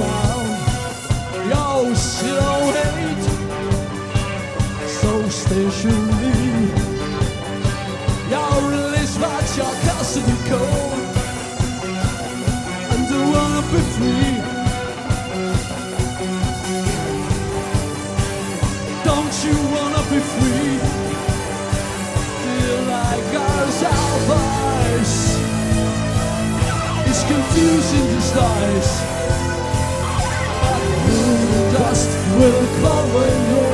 down. Yo, she don't hate, so stationary. Yo, release back your custody code, and I wanna be free. Don't you wanna be free? Feel like ours, our vice. It's confusing these days. The dust will cover you,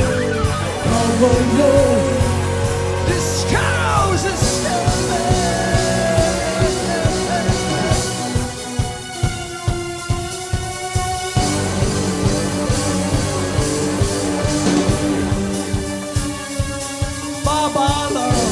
this chaos is still there. Baba love.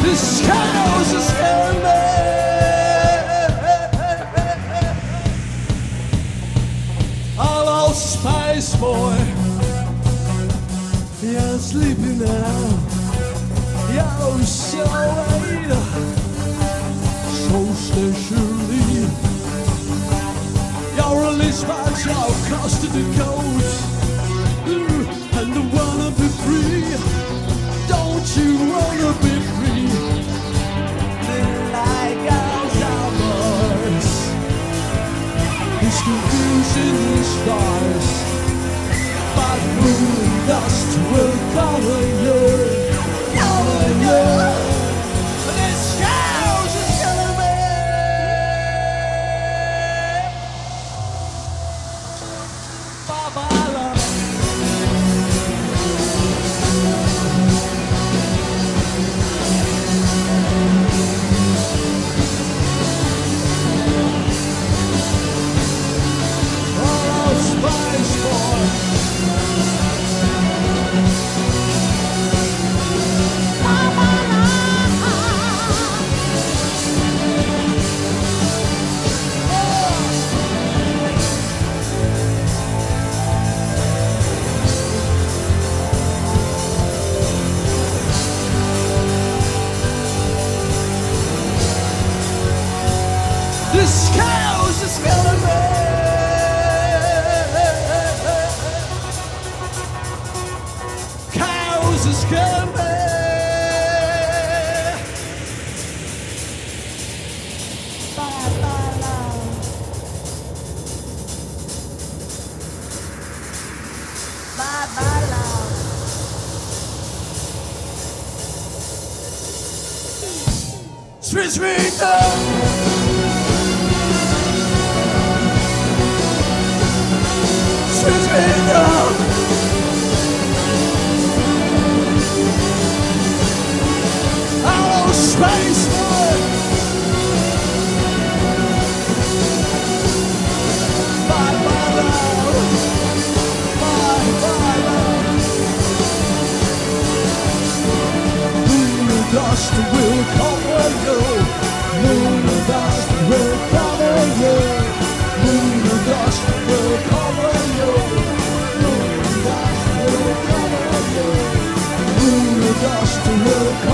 This chaos is ending. Hello, Spice Boy. You're sleeping now. Yo, so late, so stationary. You're released by your custody code, and I wanna be free. Don't you wanna be free? Confusing stars, but moon dust will cover you, cover you. This house is killing me. Baba love, this chaos is killing me. Chaos is killing me. Bye-bye, love. Hello, Space Boy. Bye, bye, love. Bye, bye, love. Moon dust will cover you. Moon dust will cover you. Moon dust will cover you. Just to look.